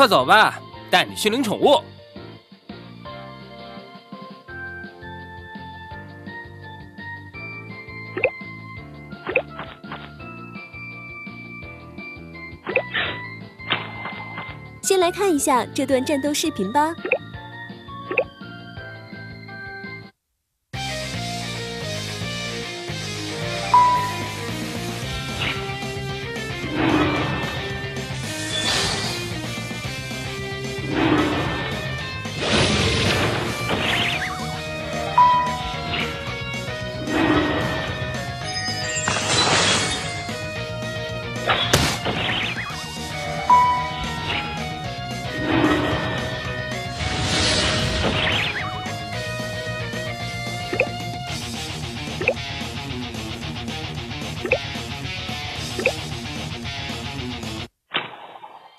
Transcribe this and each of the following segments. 快走吧，带你去领宠物。先来看一下这段战斗视频吧。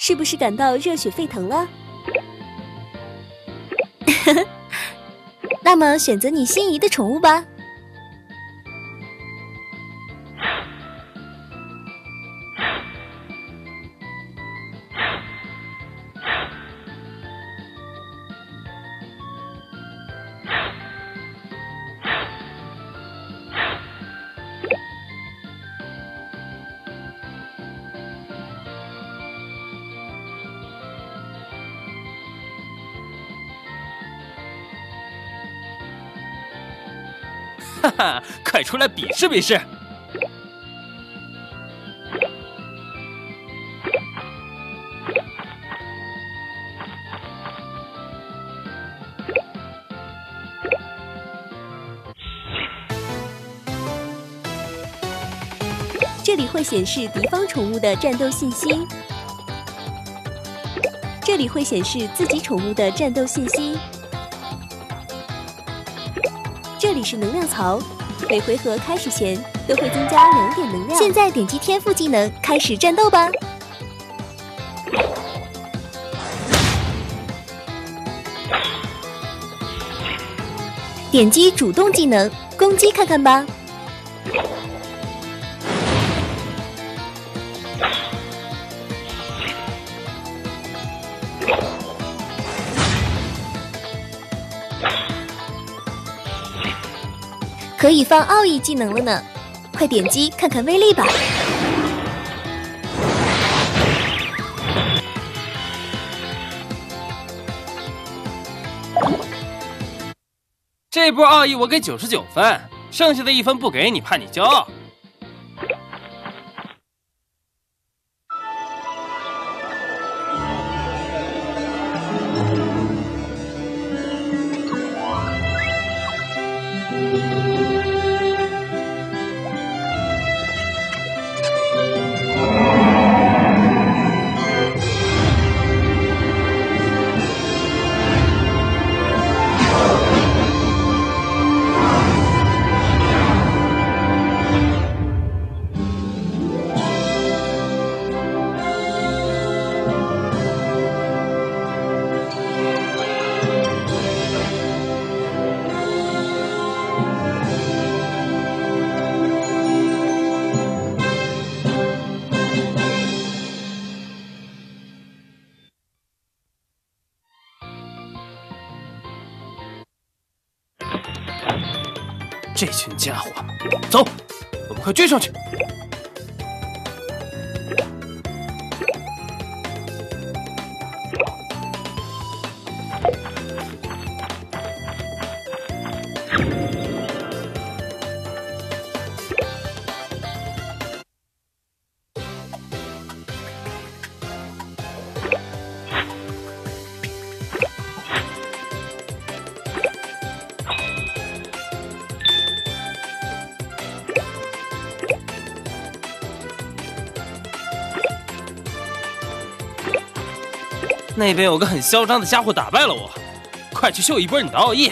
是不是感到热血沸腾了？那么选择你心仪的宠物吧。哈哈，快出来比试比试！这里会显示敌方宠物的战斗信息，这里会显示自己宠物的战斗信息。 这里是能量槽，每回合开始前都会增加2点能量。现在点击天赋技能，开始战斗吧！点击主动技能，攻击看看吧。 可以放奥义技能了呢，快点击看看威力吧！这波奥义我给99分，剩下的1分不给你，怕你骄傲。这群家伙，走，我们快追上去！那边有个很嚣张的家伙打败了我，快去秀一波你的奥义！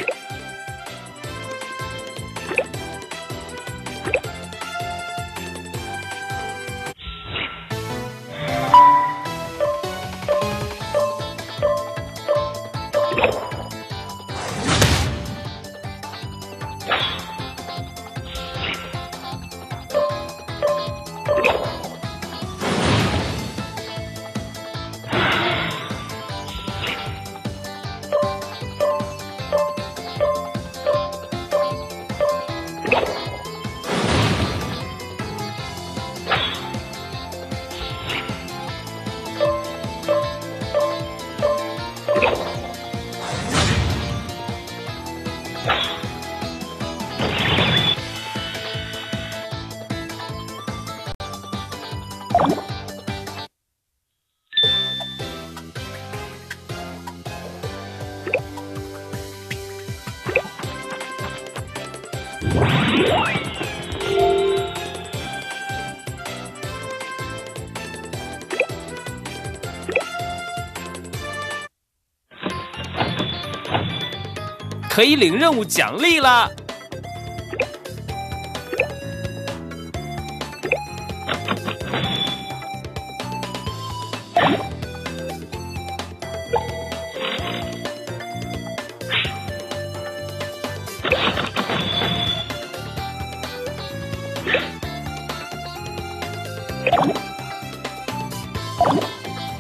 可以领任务奖励啦！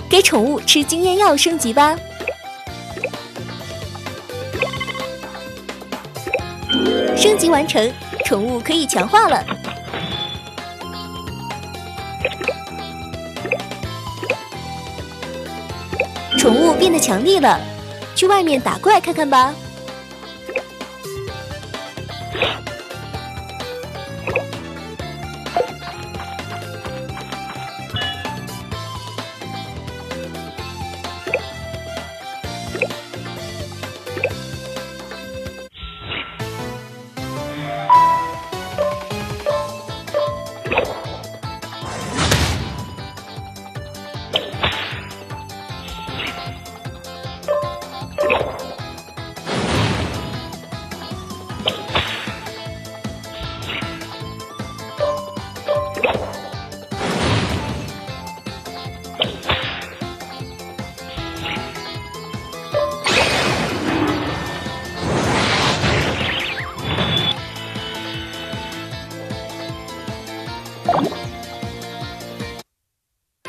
给宠物吃经验药升级吧！ 升级完成，宠物可以强化了。宠物变得强力了，去外面打怪看看吧。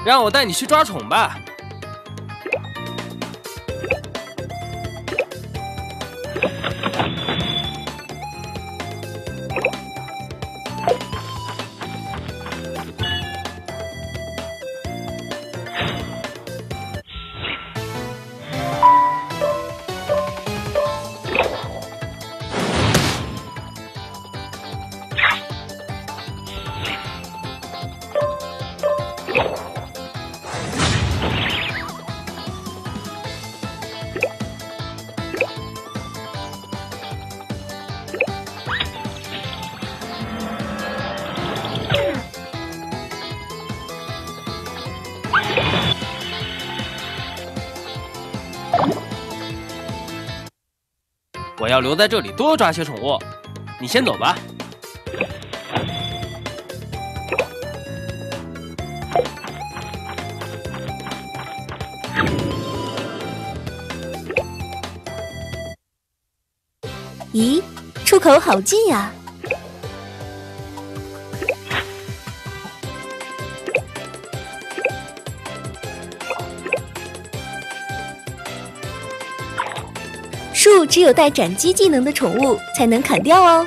让我带你去抓宠吧。我要留在这里多抓些宠物，你先走吧。咦，出口好近呀！ 树只有带斩击技能的宠物才能砍掉哦。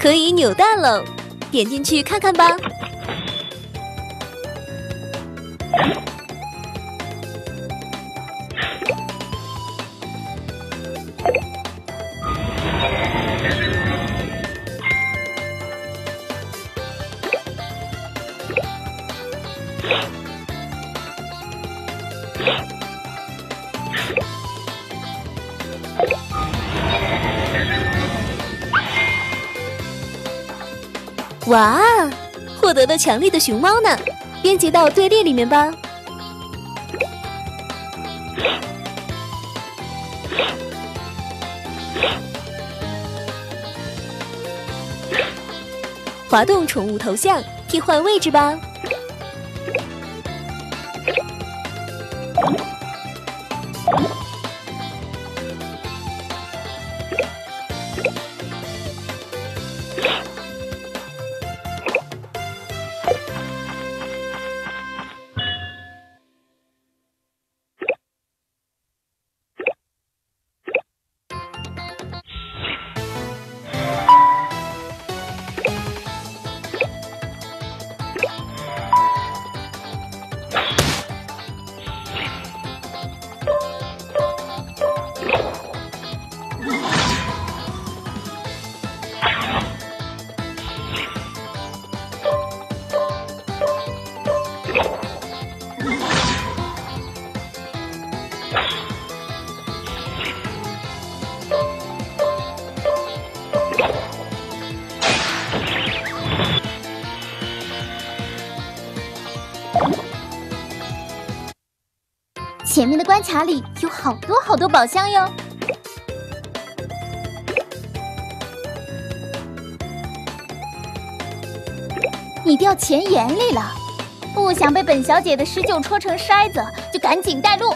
可以扭蛋喽，点进去看看吧。哇，获得了强力的熊猫呢！编辑到队列里面吧。滑动宠物头像，替换位置吧。 前面的关卡里有好多宝箱哟！你掉钱眼里了，不想被本小姐的施救戳成筛子，就赶紧带路。